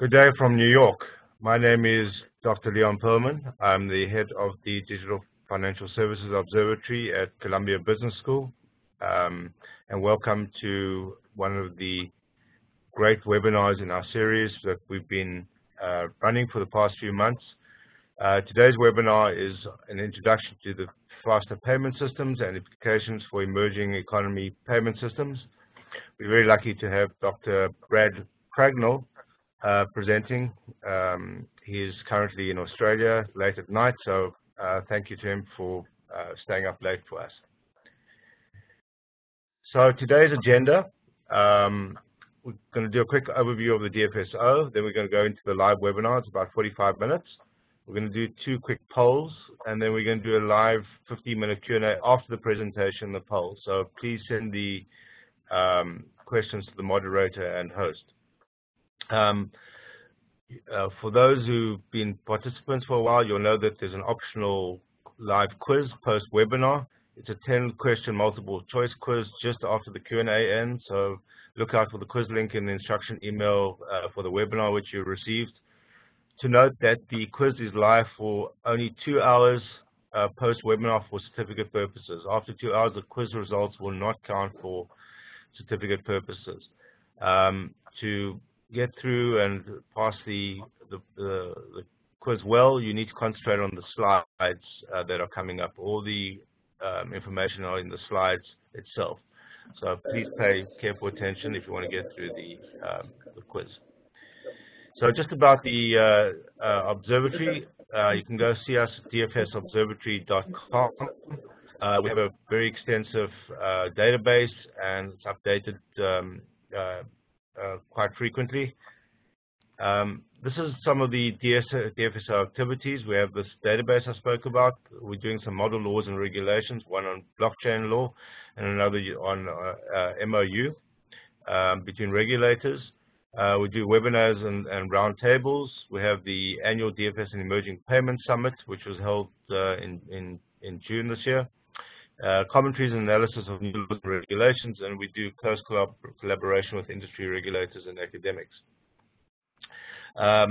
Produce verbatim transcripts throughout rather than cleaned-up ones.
Good day from New York. My name is Doctor Leon Perlman. I'm the head of the Digital Financial Services Observatory at Columbia Business School. Um, and welcome to one of the great webinars in our series that we've been uh, running for the past few months. Uh, today's webinar is an introduction to the faster payment systems and implications for emerging economy payment systems. We're very lucky to have Doctor Brad Pragnell uh, presenting. Um, he is currently in Australia late at night, so uh, thank you to him for uh, staying up late for us. So today's agenda, um, we're going to do a quick overview of the D F S O, then we're going to go into the live webinar. It's about forty-five minutes. We're going to do two quick polls, and then we're going to do a live fifteen minute Q and A after the presentation, the poll. So please send the um, questions to the moderator and host. Um, uh, for those who've been participants for a while, you'll know that there's an optional live quiz post-webinar. It's a ten question multiple choice quiz just after the Q and A ends, so look out for the quiz link in the instruction email uh, for the webinar which you received. To note that the quiz is live for only two hours uh, post-webinar for certificate purposes. After two hours, the quiz results will not count for certificate purposes. Um, to get through and pass the, the, the, the quiz well, you need to concentrate on the slides uh, that are coming up. All the Um, information are in the slides itself. So please pay careful attention if you want to get through the, um, the quiz. So just about the uh, uh, observatory, uh, you can go see us at D F S observatory dot com. Uh, we have a very extensive uh, database and it's updated um, uh, uh, quite frequently. Um, This is some of the D F S O activities. We have this database I spoke about. We're doing some model laws and regulations, one on blockchain law and another on uh, uh, M O U um, between regulators. Uh, we do webinars and, and roundtables. We have the annual D F S and Emerging Payments Summit, which was held uh, in, in, in June this year. Uh, commentaries and analysis of new laws and regulations, and we do close collab collaboration with industry regulators and academics. Um,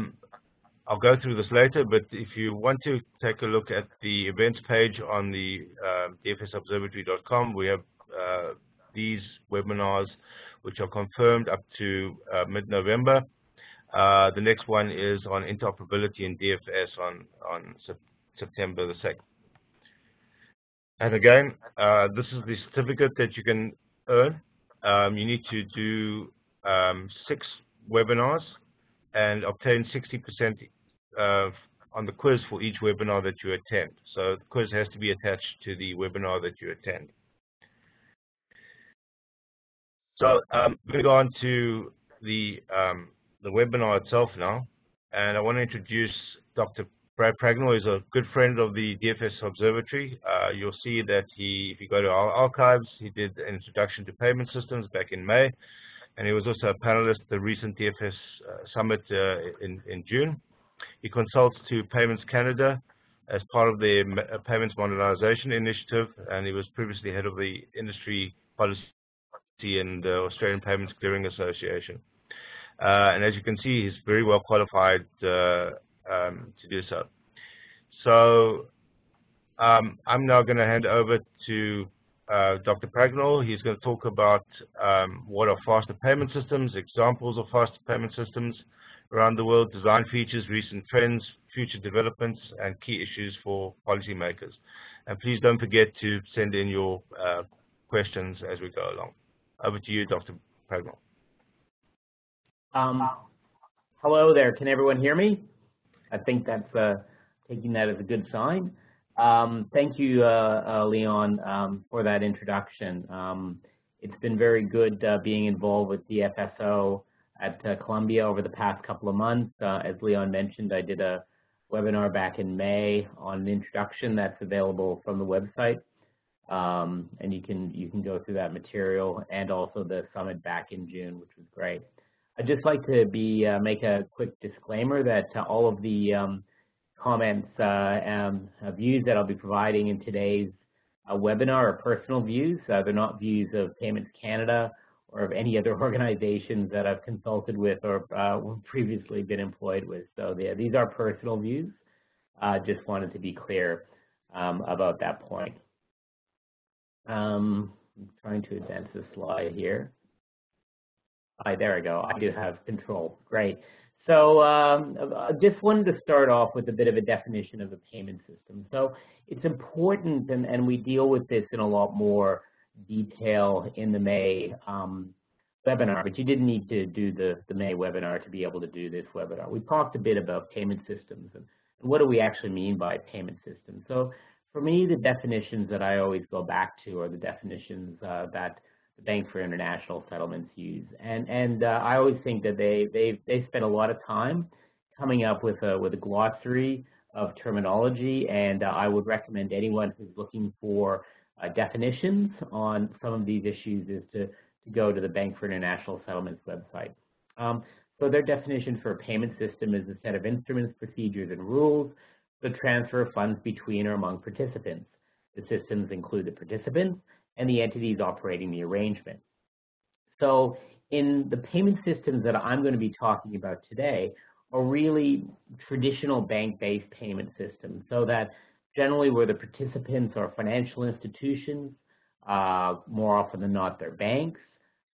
I'll go through this later, but if you want to take a look at the events page on the uh, D F S observatory dot com, we have uh, these webinars which are confirmed up to uh, mid-November. Uh, the next one is on interoperability in D F S on, on September the second. And again, uh, this is the certificate that you can earn. Um, you need to do um, six webinars and obtain sixty percent uh, on the quiz for each webinar that you attend. So the quiz has to be attached to the webinar that you attend. So um, we're going to go on to the, um, the webinar itself now. And I want to introduce Doctor Brad Pragnell. He's a good friend of the D F S Observatory. Uh, you'll see that he, if you go to our archives, he did an introduction to payment systems back in May. And he was also a panelist at the recent D F S uh, Summit uh, in, in June. He consults to Payments Canada as part of the M Payments Modernization Initiative, and he was previously head of the Industry Policy and uh, Australian Payments Clearing Association. Uh, and as you can see, he's very well qualified uh, um, to do so. So um, I'm now going to hand over to Uh, Doctor Pragnell. He's going to talk about um, what are faster payment systems, examples of faster payment systems around the world, design features, recent trends, future developments, and key issues for policymakers. And please don't forget to send in your uh, questions as we go along. Over to you, Doctor Pragnell. Um, hello there. Can everyone hear me? I think that's uh, taking that as a good sign. Um, thank you, uh, uh, Leon, um, for that introduction. Um, it's been very good uh, being involved with D F S O at uh, Columbia over the past couple of months. Uh, as Leon mentioned, I did a webinar back in May on an introduction that's available from the website, um, and you can you can go through that material and also the summit back in June, which was great. I'd just like to be uh, make a quick disclaimer that uh, all of the um, comments, uh, and uh, views that I'll be providing in today's uh, webinar are personal views. Uh, they're not views of Payments Canada or of any other organizations that I've consulted with or uh, previously been employed with. So yeah, these are personal views. Uh, just wanted to be clear um, about that point. Um, I'm trying to advance the slide here. All right, there we go. I do have control. Great. So um, I just wanted to start off with a bit of a definition of a payment system. So it's important, and, and we deal with this in a lot more detail in the May um, webinar, but you didn't need to do the, the May webinar to be able to do this webinar. We talked a bit about payment systems and what do we actually mean by payment system. So for me, the definitions that I always go back to are the definitions uh, that the Bank for International Settlements use, and and uh, I always think that they they they spend a lot of time coming up with a with a glossary of terminology, and uh, I would recommend anyone who's looking for uh, definitions on some of these issues is to to go to the Bank for International Settlements website. Um, so their definition for a payment system is a set of instruments, procedures, and rules for the transfer of funds between or among participants. The systems include the participants and the entities operating the arrangement. So in the payment systems that I'm going to be talking about today are really traditional bank-based payment systems, so that generally where the participants are financial institutions, uh, more often than not they're banks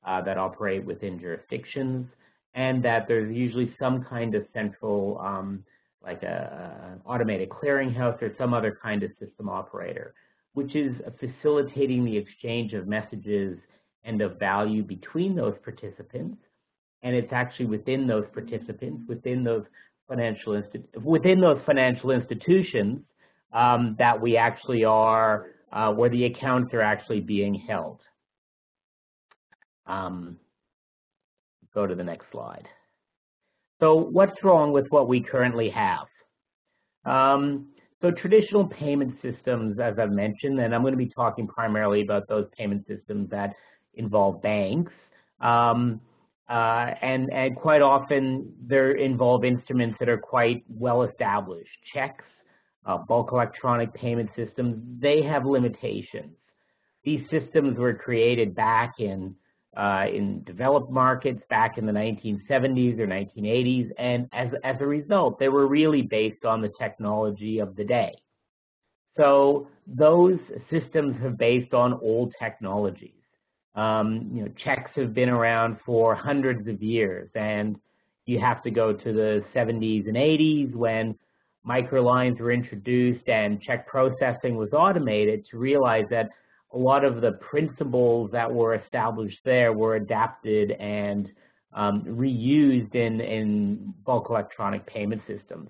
uh, that operate within jurisdictions, and that there's usually some kind of central, um, like a, a automated clearinghouse or some other kind of system operator, which is facilitating the exchange of messages and of value between those participants. And it's actually within those participants, within those financial, insti within those financial institutions um, that we actually are, uh, where the accounts are actually being held. Um, go to the next slide. So what's wrong with what we currently have? Um, So traditional payment systems, as I've mentioned, and I'm going to be talking primarily about those payment systems that involve banks, um, uh, and, and quite often they involve instruments that are quite well established. Checks, uh, bulk electronic payment systems, they have limitations. These systems were created back in, uh, in developed markets back in the nineteen seventies or nineteen eighties, and as, as a result, they were really based on the technology of the day. So those systems have based on old technologies. Um, you know, checks have been around for hundreds of years, and you have to go to the seventies and eighties when microlines were introduced and check processing was automated to realize that a lot of the principles that were established there were adapted and um, reused in, in bulk electronic payment systems.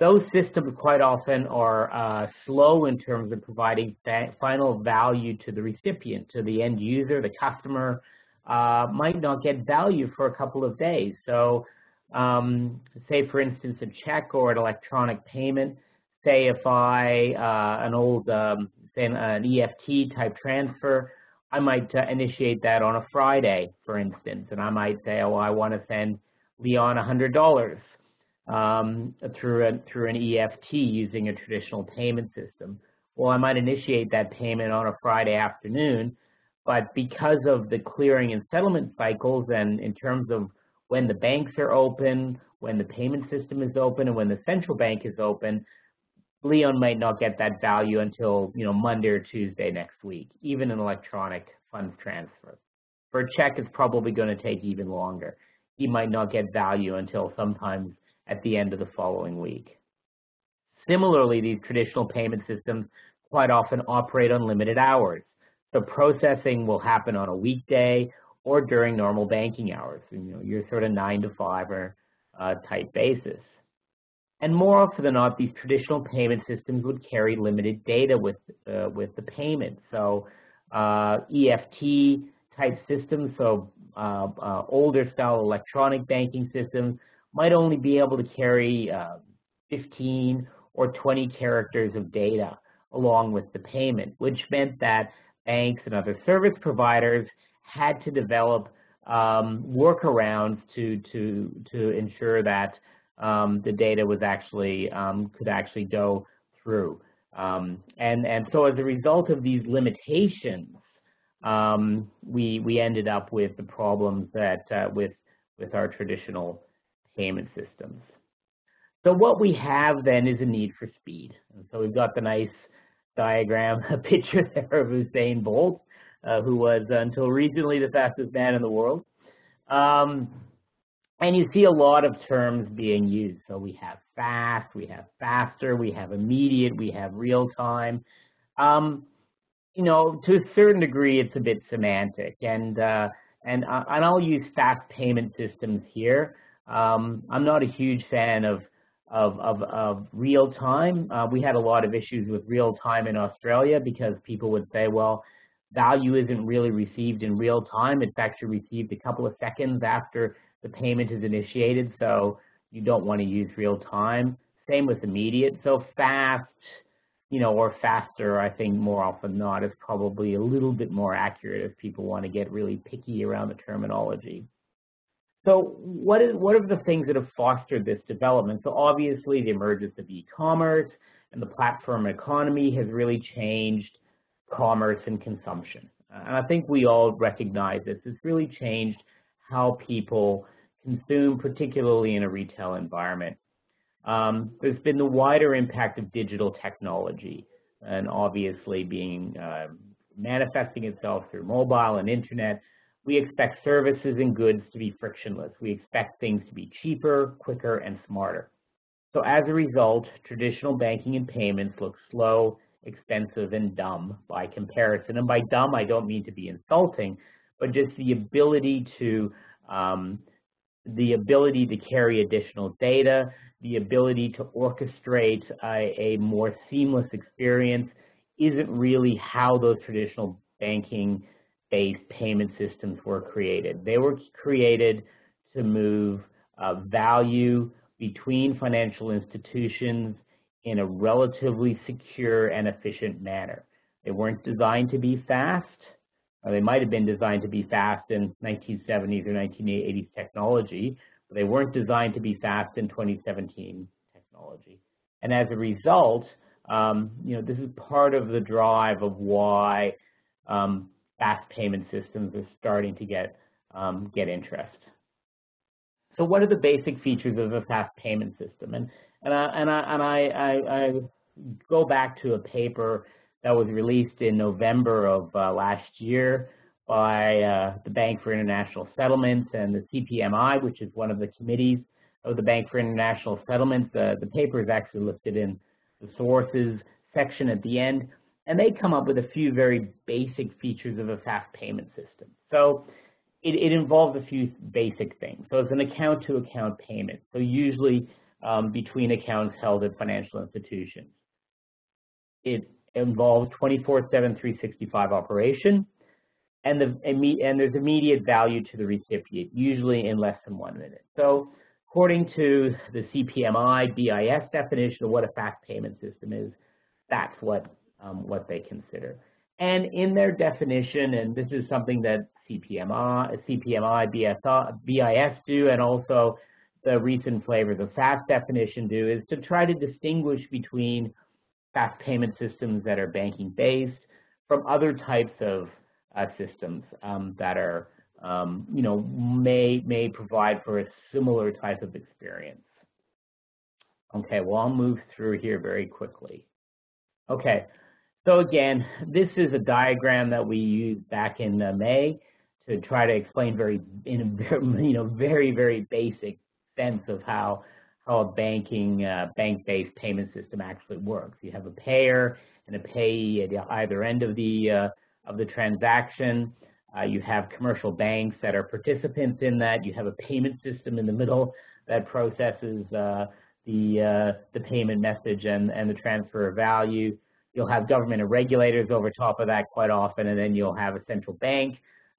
Those systems quite often are uh, slow in terms of providing final value to the recipient, to the end user. The customer uh, might not get value for a couple of days. So um, say, for instance, a check or an electronic payment, say if I, uh, an old, um, Then an E F T type transfer, I might uh, initiate that on a Friday, for instance, and I might say, oh, I want to send Leon one hundred dollars um, through, a, through an E F T using a traditional payment system. Well, I might initiate that payment on a Friday afternoon, but because of the clearing and settlement cycles and in terms of when the banks are open, when the payment system is open, and when the central bank is open, Leon might not get that value until, you know, Monday or Tuesday next week, even an electronic funds transfer. For a check, it's probably going to take even longer. He might not get value until sometimes at the end of the following week. Similarly, these traditional payment systems quite often operate on limited hours. So processing will happen on a weekday or during normal banking hours, you know, your sort of nine to five or uh, type basis. And more often than not, these traditional payment systems would carry limited data with, uh, with the payment. So uh, E F T type systems, so uh, uh, older style electronic banking systems might only be able to carry uh, fifteen or twenty characters of data along with the payment, which meant that banks and other service providers had to develop um, workarounds to, to, to ensure that Um, the data was actually um, could actually go through, um, and and so as a result of these limitations, um, we we ended up with the problems that uh, with with our traditional payment systems. So what we have then is a need for speed. And so we've got the nice diagram, a picture there of Usain Bolt, uh, who was uh, until recently the fastest man in the world. Um, and you see a lot of terms being used. So we have fast, we have faster, we have immediate, we have real time. Um, you know, to a certain degree, it's a bit semantic. And, uh, and, uh, and I'll use fast payment systems here. Um, I'm not a huge fan of Of, of, of real time. Uh, we had a lot of issues with real time in Australia because people would say, well, value isn't really received in real time. It's actually received a couple of seconds after the payment is initiated, so you don't want to use real time. Same with immediate. So fast, you know, or faster, I think more often than not is probably a little bit more accurate if people want to get really picky around the terminology. So what, is, what are the things that have fostered this development? So obviously the emergence of e-commerce and the platform economy has really changed commerce and consumption. Uh, and I think we all recognize this. It's really changed how people consume, particularly in a retail environment. Um, there's been the wider impact of digital technology and obviously being uh, manifesting itself through mobile and internet. We expect services and goods to be frictionless. We expect things to be cheaper, quicker, and smarter. So as a result, traditional banking and payments look slow, expensive, and dumb by comparison. And by dumb, I don't mean to be insulting, but just the ability to, um, the ability to carry additional data, the ability to orchestrate a, a more seamless experience isn't really how those traditional banking based payment systems were created. They were created to move uh, value between financial institutions in a relatively secure and efficient manner. They weren't designed to be fast, or they might have been designed to be fast in nineteen seventies or nineteen eighties technology, but they weren't designed to be fast in twenty seventeen technology. And as a result, um, you know, this is part of the drive of why um, fast payment systems are starting to get, um, get interest. So what are the basic features of a fast payment system? And, and, I, and, I, and I, I, I go back to a paper that was released in November of uh, last year by uh, the Bank for International Settlements and the C P M I, which is one of the committees of the Bank for International Settlements. Uh, the paper is actually listed in the sources section at the end. And they come up with a few very basic features of a fast payment system. So it, it involves a few basic things. So it's an account-to-account payment, so usually um, between accounts held at financial institutions. It involves twenty-four seven, three sixty-five operation, and, the, and there's immediate value to the recipient, usually in less than one minute. So according to the C P M I B I S definition of what a fast payment system is, that's what Um, what they consider. And in their definition, and this is something that C P M I, C P M I, B I S do, and also the recent flavors of FAST definition do, is to try to distinguish between fast payment systems that are banking-based from other types of uh, systems um, that are, um, you know, may, may provide for a similar type of experience. Okay, well, I'll move through here very quickly. Okay. So again, this is a diagram that we used back in uh, May to try to explain very, in a very, you know, very, very basic sense of how, how a banking, uh, bank-based payment system actually works. You have a payer and a payee at either end of the, uh, of the transaction. Uh, you have commercial banks that are participants in that. You have a payment system in the middle that processes uh, the, uh, the payment message and, and the transfer of value. You'll have government and regulators over top of that quite often, and then you'll have a central bank,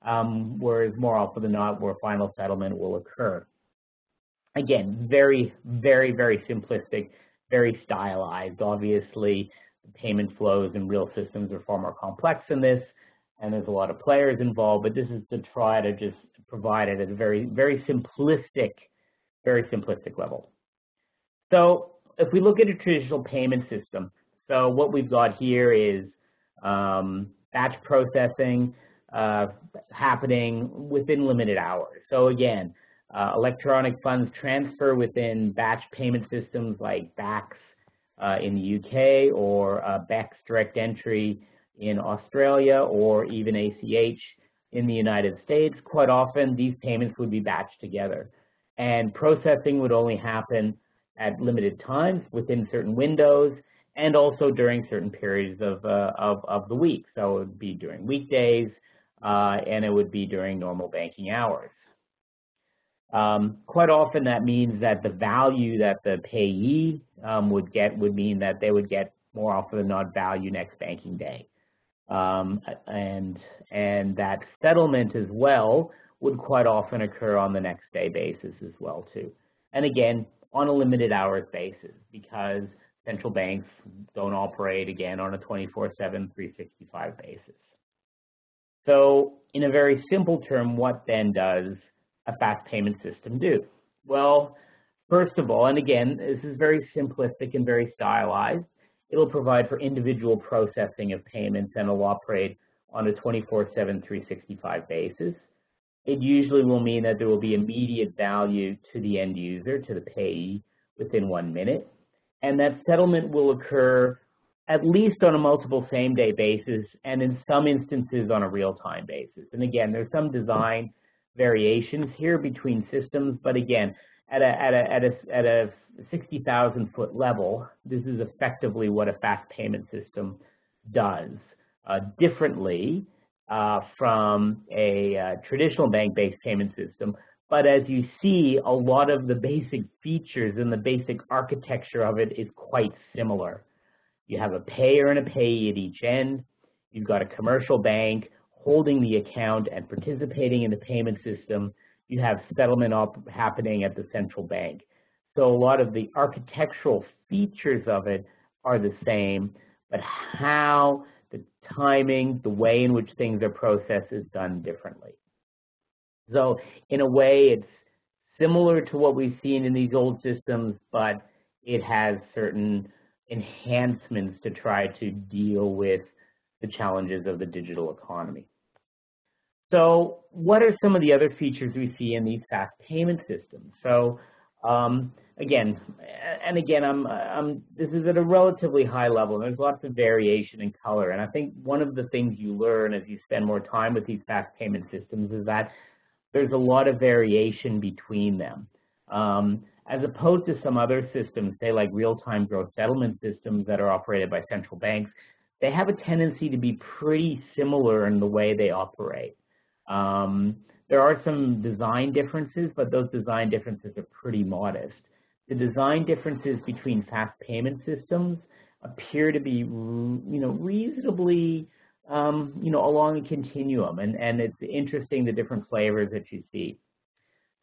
um, whereas more often than not, where final settlement will occur. Again, very, very, very simplistic, very stylized. Obviously, the payment flows in real systems are far more complex than this, and there's a lot of players involved, but this is to try to just provide it at a very, very simplistic, very simplistic level. So if we look at a traditional payment system, so what we've got here is um, batch processing. uh, happening within limited hours. So again, uh, electronic funds transfer within batch payment systems like B A C S uh, in the U K, or uh, B E C S direct entry in Australia, or even A C H in the United States. Quite often these payments would be batched together, and processing would only happen at limited times within certain windows, and also during certain periods of, uh, of, of the week. So it would be during weekdays, uh, and it would be during normal banking hours. Um, quite often that means that the value that the payee um, would get would mean that they would get more often than not value next banking day. Um, and, and that settlement as well would quite often occur on the next day basis as well too. And again, on a limited hours basis, because central banks don't operate again on a twenty-four seven, three sixty-five basis. So in a very simple term, what then does a fast payment system do? Well, first of all, and again, this is very simplistic and very stylized, it'll provide for individual processing of payments, and it'll operate on a twenty-four seven, three sixty-five basis. It usually will mean that there will be immediate value to the end user, to the payee, within one minute. And that settlement will occur at least on a multiple same-day basis, and in some instances on a real-time basis. And again, there's some design variations here between systems, but again, at a, at a, at a, at a sixty thousand foot level, this is effectively what a fast payment system does, uh, differently Uh, from a uh, traditional bank-based payment system. But as you see, a lot of the basic features and the basic architecture of it is quite similar. You have a payer and a payee at each end. You've got a commercial bank holding the account and participating in the payment system. You have settlement op- happening at the central bank. So a lot of the architectural features of it are the same, but how the timing, the way in which things are processed is done differently. So in a way, it's similar to what we've seen in these old systems, but it has certain enhancements to try to deal with the challenges of the digital economy. So what are some of the other features we see in these fast payment systems? So um, Again, and again, I'm, I'm, this is at a relatively high level, and there's lots of variation in color. And I think one of the things you learn as you spend more time with these fast payment systems is that there's a lot of variation between them. Um, as opposed to some other systems, say like real-time gross settlement systems that are operated by central banks, they have a tendency to be pretty similar in the way they operate. Um, there are some design differences, but those design differences are pretty modest. The design differences between fast payment systems appear to be, you know, reasonably, um, you know, along a continuum, and, and it's interesting the different flavors that you see.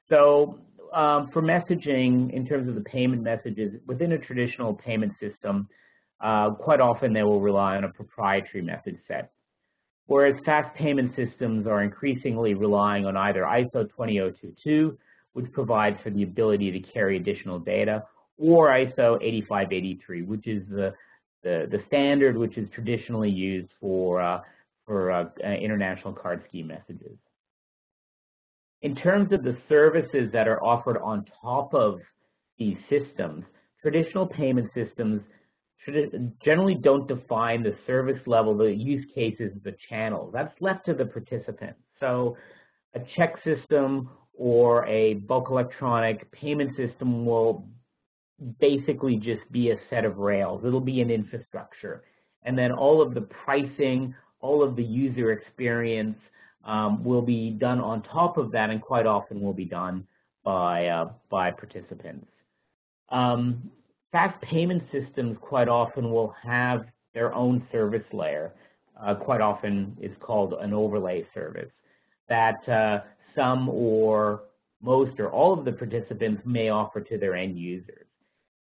So um, for messaging, in terms of the payment messages, within a traditional payment system, uh, quite often they will rely on a proprietary message set, whereas fast payment systems are increasingly relying on either I S O twenty thousand twenty-two, which provides for the ability to carry additional data, or I S O eighty-five eighty-three, which is the, the, the standard which is traditionally used for, uh, for uh, international card scheme messages. In terms of the services that are offered on top of these systems, traditional payment systems generally don't define the service level, the use cases, the channels. That's left to the participant. So a check system or a bulk electronic payment system will basically just be a set of rails. It'll be an infrastructure. And then all of the pricing, all of the user experience um, will be done on top of that, and quite often will be done by, uh, by participants. Um, fast payment systems quite often will have their own service layer. Uh, quite often it's called an overlay service that uh, some or most or all of the participants may offer to their end users.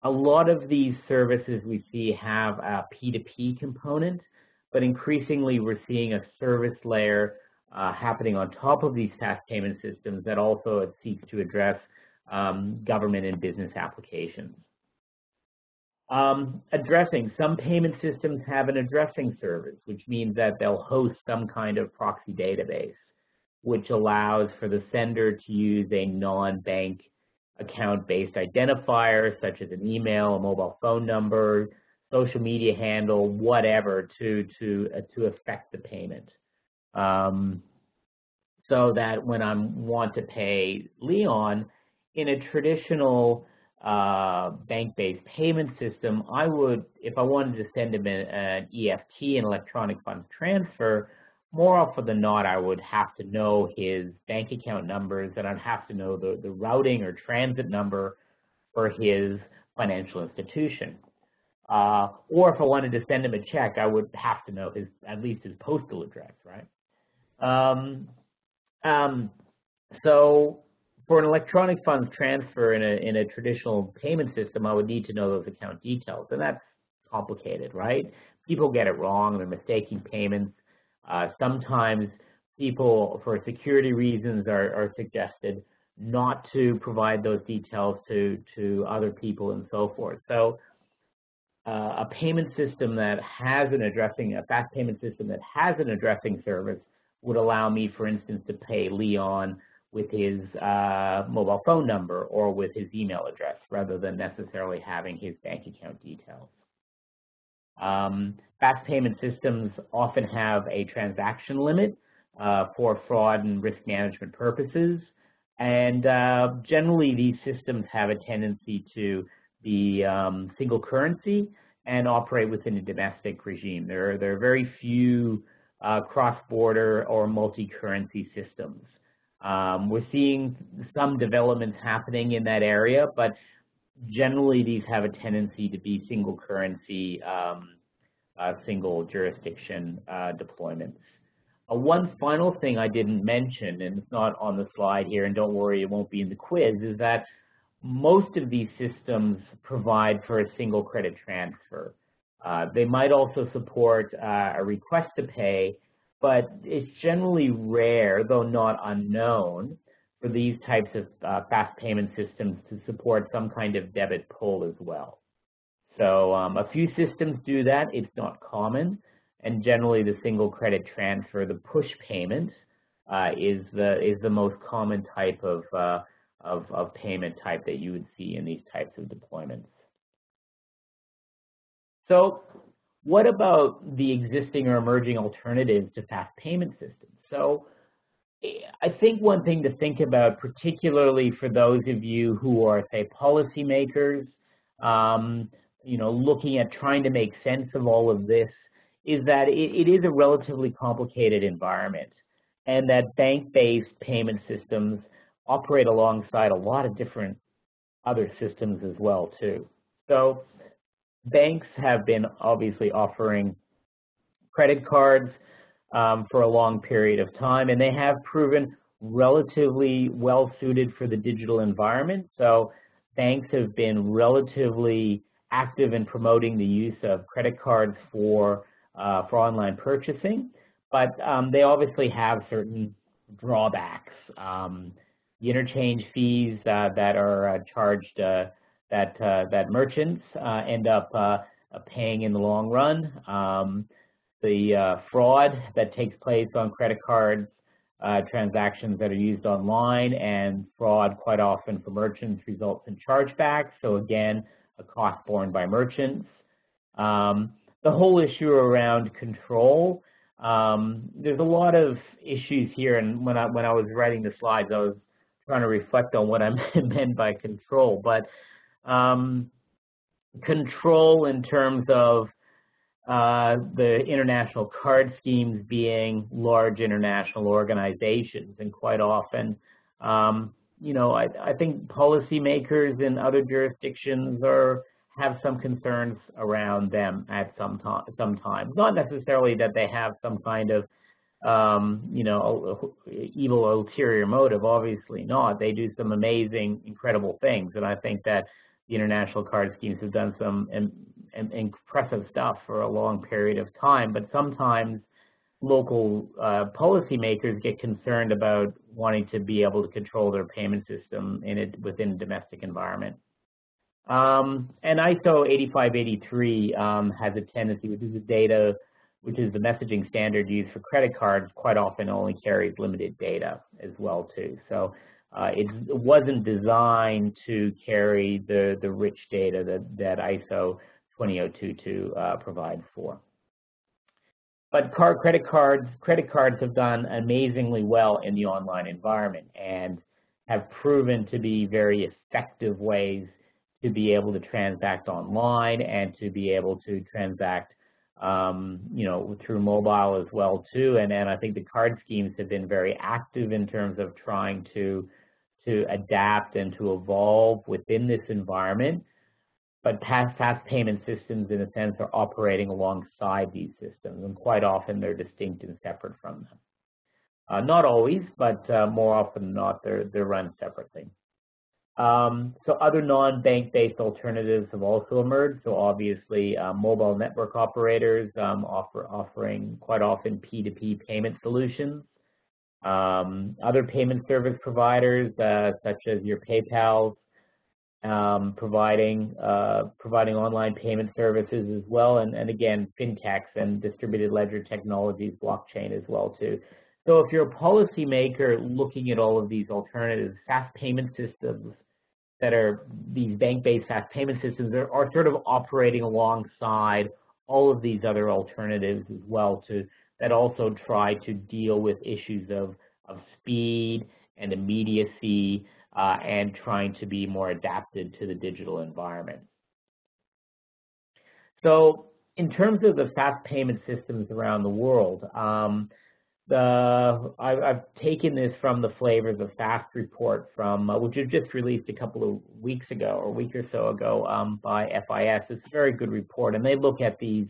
A lot of these services we see have a P two P component, but increasingly we're seeing a service layer uh, happening on top of these fast payment systems that also seeks to address um, government and business applications. Um, addressing. Some payment systems have an addressing service, which means that they'll host some kind of proxy database, which allows for the sender to use a non-bank account-based identifier, such as an email, a mobile phone number, social media handle, whatever, to to uh, to affect the payment. Um, so that when I want to pay Leon in a traditional uh, bank-based payment system, I would, if I wanted to send him an, an E F T, an electronic funds transfer, more often than not, I would have to know his bank account numbers, and I'd have to know the, the routing or transit number for his financial institution. Uh, or if I wanted to send him a check, I would have to know his, at least his postal address, right? Um, um, so for an electronic funds transfer in a, in a traditional payment system, I would need to know those account details, and that's complicated, right? People get it wrong, they're mistaking payments. Uh, sometimes people, for security reasons, are, are suggested not to provide those details to, to other people and so forth. So uh, a payment system that has an addressing, a fast payment system that has an addressing service would allow me, for instance, to pay Leon with his uh, mobile phone number or with his email address, rather than necessarily having his bank account details. Um, fast payment systems often have a transaction limit uh, for fraud and risk management purposes, and uh, generally these systems have a tendency to be um, single currency and operate within a domestic regime. There are, there are very few uh, cross-border or multi-currency systems. Um, we're seeing some developments happening in that area, but generally, these have a tendency to be single currency, um, uh, single jurisdiction uh, deployments. Uh, one final thing I didn't mention, and it's not on the slide here, and don't worry, it won't be in the quiz, is that most of these systems provide for a single credit transfer. Uh, they might also support uh, a request to pay, but it's generally rare, though not unknown, for these types of uh, fast payment systems to support some kind of debit pull as well. So um, a few systems do that, it's not common, and generally the single credit transfer, the push payment, uh, is the is the most common type of, uh, of, of payment type that you would see in these types of deployments. So what about the existing or emerging alternatives to fast payment systems? So I think one thing to think about, particularly for those of you who are, say, policymakers, um, you know, looking at trying to make sense of all of this, is that it, it is a relatively complicated environment, and that bank-based payment systems operate alongside a lot of different other systems as well, too. So banks have been obviously offering credit cards Um, for a long period of time, and they have proven relatively well suited for the digital environment. So banks have been relatively active in promoting the use of credit cards for, uh, for online purchasing, but um, they obviously have certain drawbacks. Um, the interchange fees uh, that are uh, charged uh, that, uh, that merchants uh, end up uh, paying in the long run. Um, The uh, fraud that takes place on credit cards, uh, transactions that are used online, and fraud quite often for merchants results in chargebacks. So again, a cost borne by merchants. Um, the whole issue around control. Um, there's a lot of issues here, and when I when I was writing the slides, I was trying to reflect on what I meant by control. But um, control in terms of Uh, the international card schemes being large international organizations, and quite often, um, you know, I, I think policymakers in other jurisdictions are have some concerns around them at some time. Sometimes, not necessarily that they have some kind of, um, you know, evil ulterior motive. Obviously not. They do some amazing, incredible things, and I think that the international card schemes have done some and, and impressive stuff for a long period of time, but sometimes local uh, policymakers get concerned about wanting to be able to control their payment system in it within a domestic environment. Um, and I S O eighty-five eighty-three um, has a tendency, which is the data, which is the messaging standard used for credit cards, quite often only carries limited data as well too. So uh, it wasn't designed to carry the, the rich data that, that I S O twenty oh twenty-two uh, provides for. But card, credit cards, credit cards have done amazingly well in the online environment and have proven to be very effective ways to be able to transact online and to be able to transact, um, you know, through mobile as well too. And and I think the card schemes have been very active in terms of trying to to adapt and to evolve within this environment. But past, past payment systems, in a sense, are operating alongside these systems, and quite often they're distinct and separate from them. Uh, not always, but uh, more often than not, they're, they're run separately. Um, so other non-bank-based alternatives have also emerged. So obviously, uh, mobile network operators um, offer offering quite often P two P payment solutions. Um, other payment service providers, uh, such as your PayPals, Um, providing uh, providing online payment services as well, and, and again, fintechs and distributed ledger technologies, blockchain as well too. So if you're a policymaker looking at all of these alternatives, fast payment systems that are these bank-based fast payment systems are, are sort of operating alongside all of these other alternatives as well too, that also try to deal with issues of, of speed and immediacy, Uh, and trying to be more adapted to the digital environment. So in terms of the fast payment systems around the world, um, the, I, I've taken this from the Flavors of Fast report, from uh, which was just released a couple of weeks ago, or a week or so ago, um, by F I S. It's a very good report, and they look at these,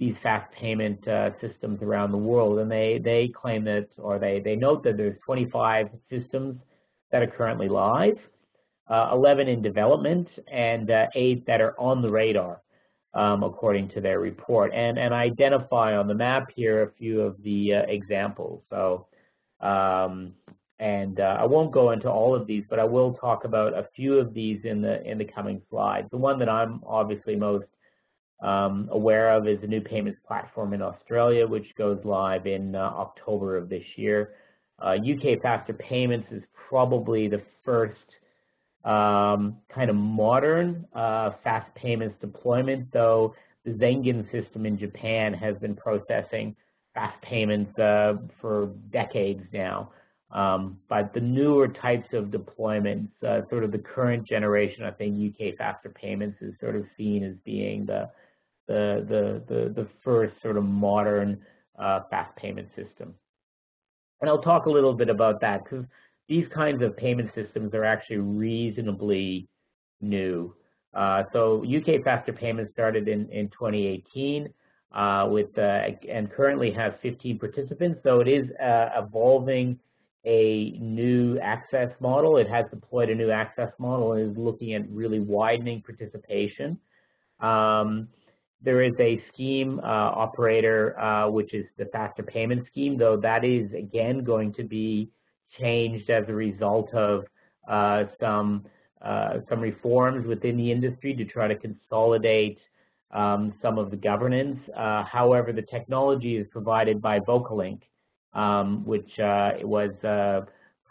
these fast payment uh, systems around the world, and they, they claim that, or they, they note that there's twenty-five systems that are currently live, uh, eleven in development, and uh, eight that are on the radar, um, according to their report. And, and I identify on the map here a few of the uh, examples. So, um, and uh, I won't go into all of these, but I will talk about a few of these in the in the coming slides. The one that I'm obviously most um, aware of is the New Payments Platform in Australia, which goes live in uh, October of this year. Uh, U K Faster Payments is probably the first um, kind of modern uh, fast payments deployment, though the Zengin system in Japan has been processing fast payments uh, for decades now. Um, but the newer types of deployments, uh, sort of the current generation, I think U K Faster Payments is sort of seen as being the, the, the, the, the first sort of modern uh, fast payment system. And I'll talk a little bit about that, because these kinds of payment systems are actually reasonably new. Uh, so U K Faster Payments started in, in twenty eighteen uh, with uh, and currently has fifteen participants. So it is uh, evolving a new access model. It has deployed a new access model and is looking at really widening participation. Um, There is a scheme uh, operator, uh, which is the Faster Payment Scheme, though that is, again, going to be changed as a result of uh, some, uh, some reforms within the industry to try to consolidate um, some of the governance. Uh, however, the technology is provided by Vocalink, um, which uh, was uh,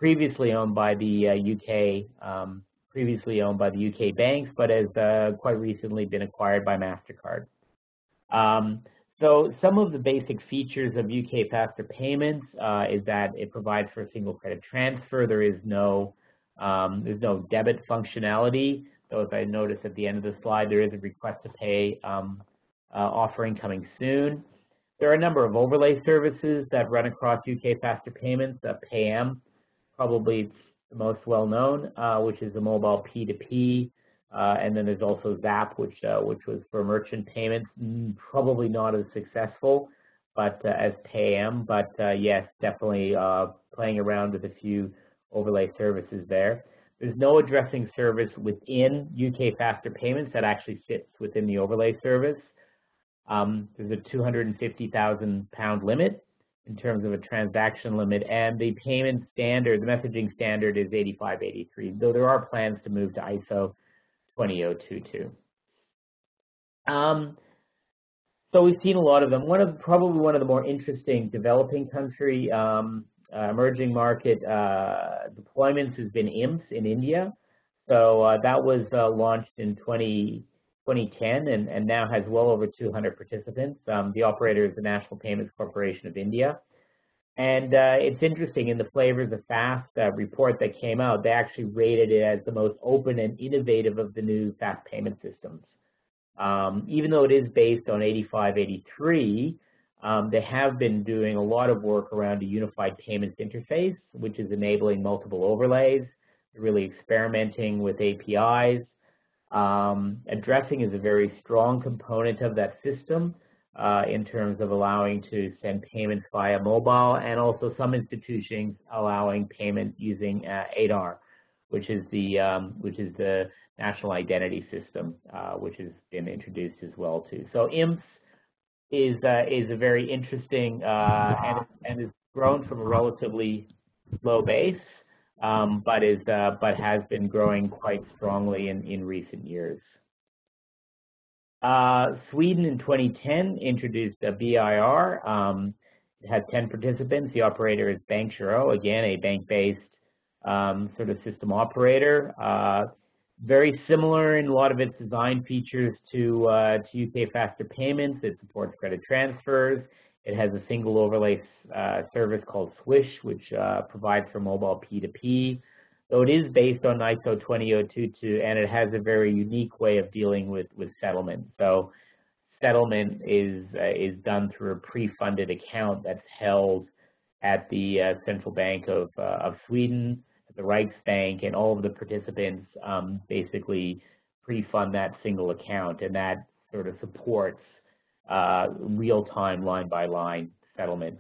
previously owned by the uh, U K um, previously owned by the U K banks, but has uh, quite recently been acquired by MasterCard. Um, so some of the basic features of U K Faster Payments uh, is that it provides for a single credit transfer. There is no um, there's no debit functionality. So as I notice at the end of the slide, there is a request to pay um, uh, offering coming soon. There are a number of overlay services that run across U K Faster Payments. Uh, PayM, probably the most well known, uh, which is the mobile P two P. Uh, and then there's also ZAP, which uh, which was for merchant payments, probably not as successful, but uh, as PayM. But uh, yes, definitely uh, playing around with a few overlay services there. There's no addressing service within U K Faster Payments that actually sits within the overlay service. Um, there's a two hundred fifty thousand pound limit in terms of a transaction limit, and the payment standard, the messaging standard, is eighty-five eighty-three. Though there are plans to move to I S O two zero zero two two. Um, so we've seen a lot of them. One of probably one of the more interesting developing country um, uh, emerging market uh, deployments has been I M P S in India. So uh, that was uh, launched in twenty ten and, and now has well over two hundred participants. Um, the operator is the National Payments Corporation of India. And uh, it's interesting, in the Flavors of FAST uh, report that came out, they actually rated it as the most open and innovative of the new FAST payment systems. Um, even though it is based on eighty-five eighty-three, um, they have been doing a lot of work around a unified payments interface, which is enabling multiple overlays, really experimenting with A P Is. Um, addressing is a very strong component of that system uh, in terms of allowing to send payments via mobile, and also some institutions allowing payment using uh, A D A R, which is the um, which is the national identity system, uh, which has been introduced as well too. So I M P S is uh, is a very interesting uh, and and has grown from a relatively low base. Um, but is uh, but has been growing quite strongly in, in recent years. Uh, Sweden in twenty ten introduced a B I R. Um, it had ten participants. The operator is Bank Giro, again a bank-based um, sort of system operator. Uh, very similar in a lot of its design features to uh, to U K Faster Payments. It supports credit transfers. It has a single overlay uh, service called Swish, which uh, provides for mobile P two P. Though it is based on I S O two zero zero two two, and it has a very unique way of dealing with with settlement. So, settlement is uh, is done through a pre-funded account that's held at the uh, Central Bank of uh, of Sweden, at the Riksbank, and all of the participants um, basically pre-fund that single account, and that sort of supports Uh, real-time, line-by-line settlement,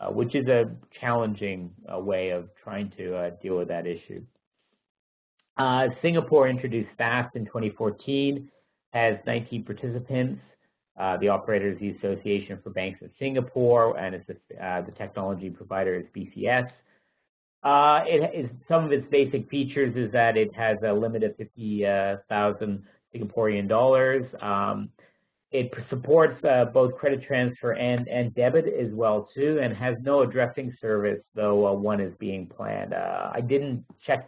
uh, which is a challenging uh, way of trying to uh, deal with that issue. Uh, Singapore introduced FAST in twenty fourteen, has nineteen participants. Uh, the operator is the Association for Banks of Singapore, and it's a, uh, the technology provider is B C S. Uh, it is, some of its basic features is that it has a limit of fifty thousand Singaporean dollars. Um, It supports uh, both credit transfer and, and debit as well too, and has no addressing service, though uh, one is being planned. Uh, I didn't check,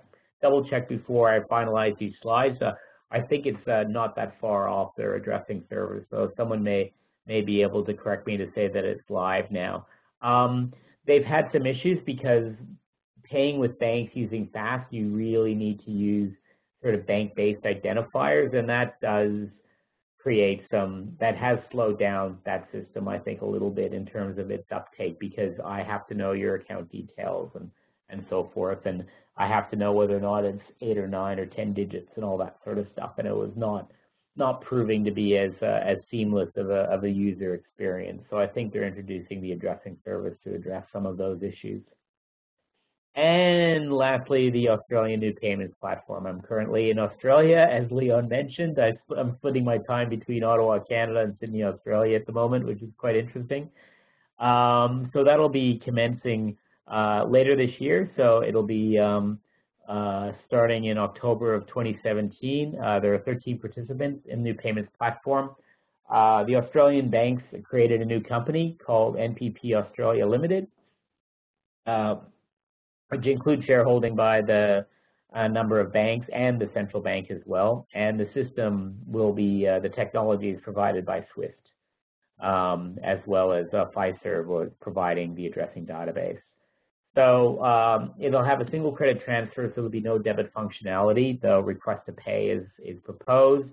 double check before I finalized these slides. Uh, I think it's uh, not that far off their addressing service, so someone may, may be able to correct me to say that it's live now. Um, they've had some issues because paying with banks using FAST, you really need to use sort of bank-based identifiers, and that does create some, that has slowed down that system, I think, a little bit in terms of its uptake, because I have to know your account details and, and so forth, and I have to know whether or not it's eight or nine or ten digits and all that sort of stuff, and it was not not proving to be as, uh, as seamless of a, of a user experience. So I think they're introducing the addressing service to address some of those issues. And lastly, the Australian New Payments Platform. I'm currently in Australia, as Leon mentioned. I, I'm splitting my time between Ottawa, Canada, and Sydney, Australia at the moment, which is quite interesting. Um, so that'll be commencing uh, later this year. So it'll be um, uh, starting in October of twenty seventeen. Uh, there are thirteen participants in New Payments Platform. Uh, the Australian banks created a new company called N P P Australia Limited. Uh, which includes shareholding by the uh, number of banks and the central bank as well. And the system will be, uh, the technology is provided by Swift, um, as well as uh, Fiserv was providing the addressing database. So um, it'll have a single credit transfer, so there'll be no debit functionality, though request to pay is, is proposed.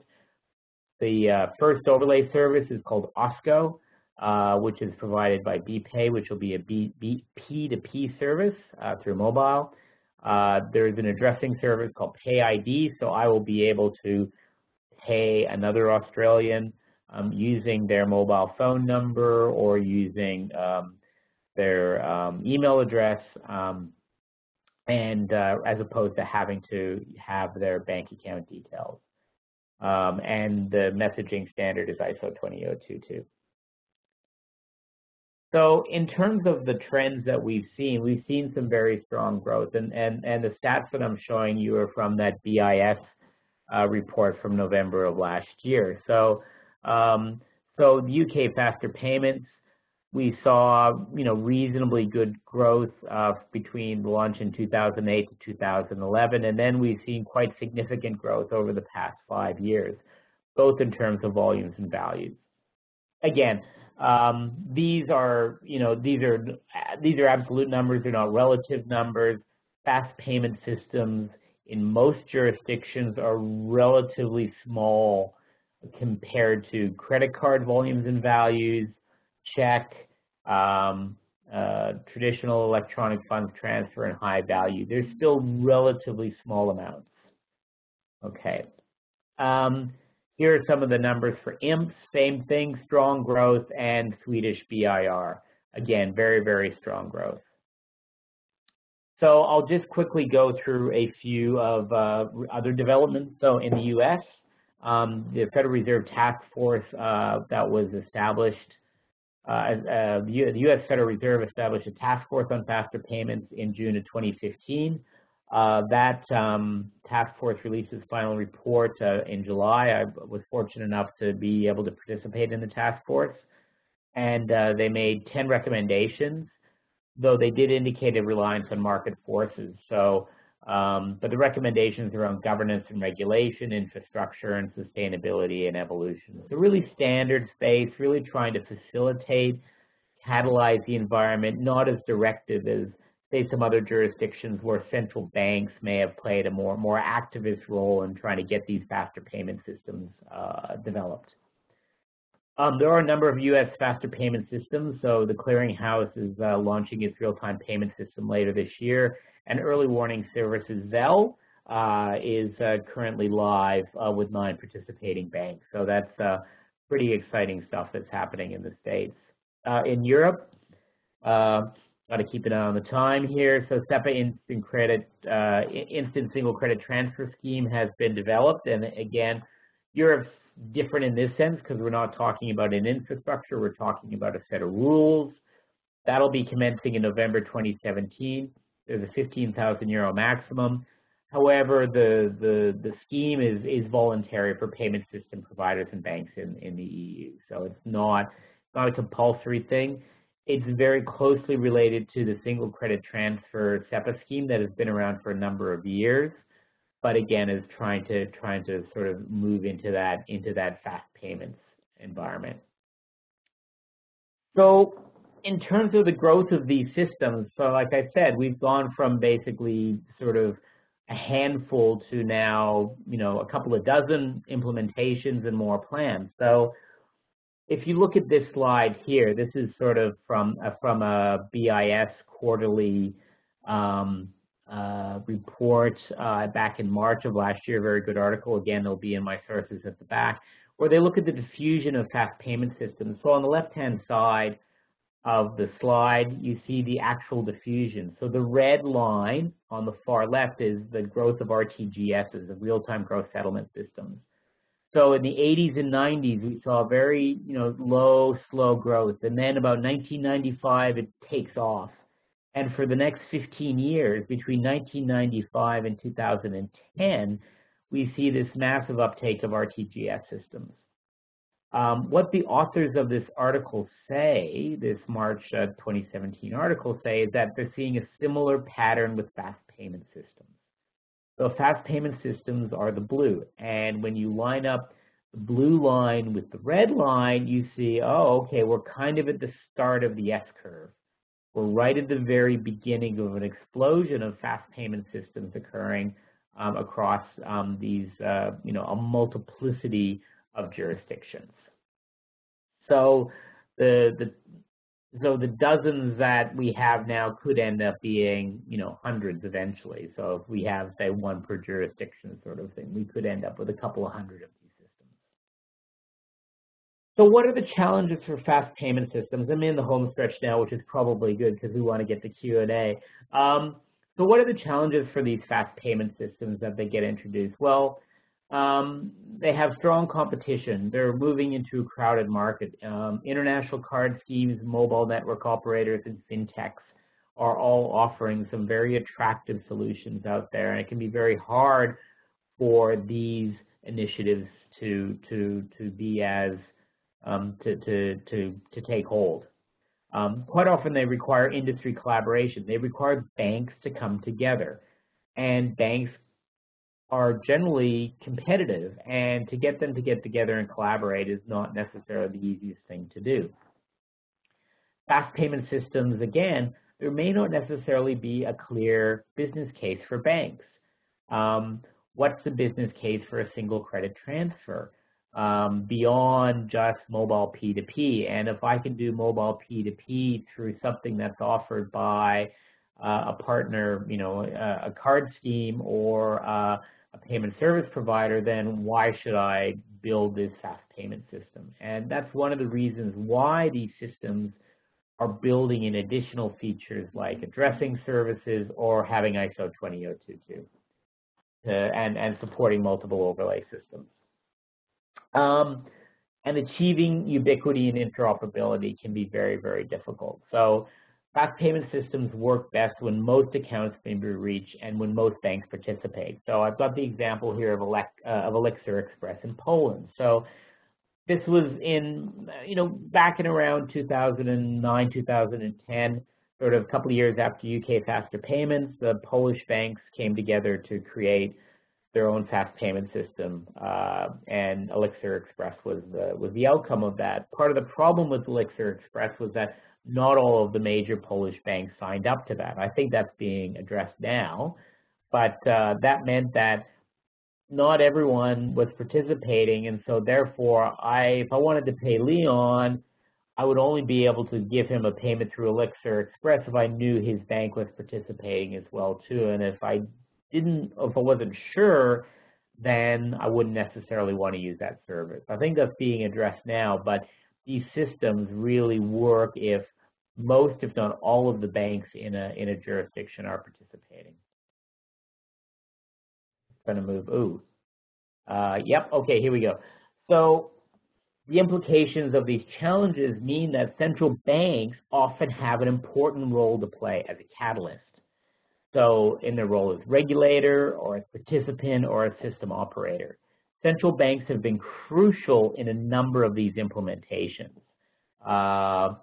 The uh, first overlay service is called OSCO. Uh, which is provided by BPay, which will be a B, B, P two P service uh, through mobile. Uh, there is an addressing service called PayID, so I will be able to pay another Australian um, using their mobile phone number or using um, their um, email address, um, and uh, as opposed to having to have their bank account details. Um, and the messaging standard is I S O two zero zero two two. So in terms of the trends that we've seen, we've seen some very strong growth, and, and, and the stats that I'm showing you are from that B I S uh, report from November of last year. So, um, so the U K Faster Payments, we saw, you know, reasonably good growth uh, between the launch in two thousand eight to two thousand eleven, and then we've seen quite significant growth over the past five years, both in terms of volumes and values. Again, um, these are, you know, these are these are absolute numbers; they're not relative numbers. Fast payment systems in most jurisdictions are relatively small compared to credit card volumes and values, check, um, uh, traditional electronic funds transfer, and high value. They're still relatively small amounts. Okay. Um, here are some of the numbers for I M P S. Same thing, strong growth, and Swedish B I R. Again, very, very strong growth. So I'll just quickly go through a few of uh, other developments. So in the U S, um, the Federal Reserve Task Force uh, that was established Uh, uh, the U S Federal Reserve established a task force on faster payments in June of twenty fifteen. Uh, that um, task force released its final report uh, in July. I was fortunate enough to be able to participate in the task force. And uh, they made ten recommendations, though they did indicate a reliance on market forces. So, um, but the recommendations around governance and regulation, infrastructure and sustainability and evolution. So really standard space, really trying to facilitate, catalyze the environment, not as directive as, say, some other jurisdictions where central banks may have played a more, more activist role in trying to get these faster payment systems uh, developed. Um, there are a number of U S faster payment systems, so the Clearing House is uh, launching its real-time payment system later this year. And early warning services, Zelle, uh, is uh, currently live uh, with nine participating banks. So that's uh, pretty exciting stuff that's happening in the States. Uh, in Europe, uh, got to keep an eye on the time here. So SEPA instant credit, uh, instant single credit transfer scheme has been developed. And again, Europe's different in this sense because we're not talking about an infrastructure, we're talking about a set of rules. That'll be commencing in November twenty seventeen. There's a fifteen thousand euro maximum. However, the, the, the scheme is, is voluntary for payment system providers and banks in, in the E U. So it's not, not a compulsory thing. It's very closely related to the single credit transfer SEPA scheme that has been around for a number of years, but again is trying to, trying to sort of move into that, into that fast payments environment. So, in terms of the growth of these systems, so like I said, we've gone from basically sort of a handful to now, you know, a couple of dozen implementations and more plans. So if you look at this slide here, this is sort of from a, from a B I S quarterly um, uh, report uh, back in March of last year, very good article. Again, it'll be in my sources at the back, where they look at the diffusion of fast payment systems. So on the left-hand side of the slide, you see the actual diffusion. So the red line on the far left is the growth of R T G Ss, the real-time gross settlement systems. So in the eighties and nineties, we saw very, you know, low, slow growth. And then about nineteen ninety-five, it takes off. And for the next fifteen years, between nineteen ninety-five and two thousand ten, we see this massive uptake of R T G S systems. Um, what the authors of this article say, this March uh, twenty seventeen article say, is that they're seeing a similar pattern with fast payment systems. So fast payment systems are the blue, and when you line up the blue line with the red line, you see, oh, okay, we're kind of at the start of the S-curve. We're right at the very beginning of an explosion of fast payment systems occurring um, across um, these, uh, you know, a multiplicity of jurisdictions. So the, the so the dozens that we have now could end up being, you know, hundreds eventually. So if we have, say, one per jurisdiction sort of thing, we could end up with a couple of hundred of these systems. So what are the challenges for fast payment systems? I'm in the home stretch now, which is probably good because we want to get to Q and A. Um, so what are the challenges for these fast payment systems that they get introduced? Well, Um, they have strong competition. They're moving into a crowded market. Um, international card schemes, mobile network operators, and fintechs are all offering some very attractive solutions out there, and it can be very hard for these initiatives to to to be as um, to, to to to take hold. Um, quite often, they require industry collaboration. They require banks to come together, and banks are generally competitive, and to get them to get together and collaborate is not necessarily the easiest thing to do. Fast payment systems, again, there may not necessarily be a clear business case for banks. Um, what's the business case for a single credit transfer um, beyond just mobile P two P? And if I can do mobile P two P through something that's offered by uh, a partner, you know, a, a card scheme or uh, a payment service provider, then why should I build this fast payment system? And that's one of the reasons why these systems are building in additional features like addressing services or having I S O two zero zero two two uh, and, and supporting multiple overlay systems. Um, and achieving ubiquity and interoperability can be very, very difficult. So fast payment systems work best when most accounts can be reached and when most banks participate. So I've got the example here of, Elec uh, of Elixir Express in Poland. So this was in, you know, back in around two thousand nine, two thousand ten, sort of a couple of years after U K Faster Payments, the Polish banks came together to create their own fast payment system, uh, and Elixir Express was the, was the outcome of that. Part of the problem with Elixir Express was that not all of the major Polish banks signed up to that. I think that's being addressed now, but uh, that meant that not everyone was participating, and so therefore, I, if I wanted to pay Leon, I would only be able to give him a payment through Elixir Express if I knew his bank was participating as well too. And if I didn't, if I wasn't sure, then I wouldn't necessarily want to use that service. I think that's being addressed now, but these systems really work if most, if not all, of the banks in a in a jurisdiction are participating. Going to move. Ooh. Uh, yep. Okay, here we go. So the implications of these challenges mean that central banks often have an important role to play as a catalyst. So in their role as regulator or as participant or as system operator, central banks have been crucial in a number of these implementations. Uh,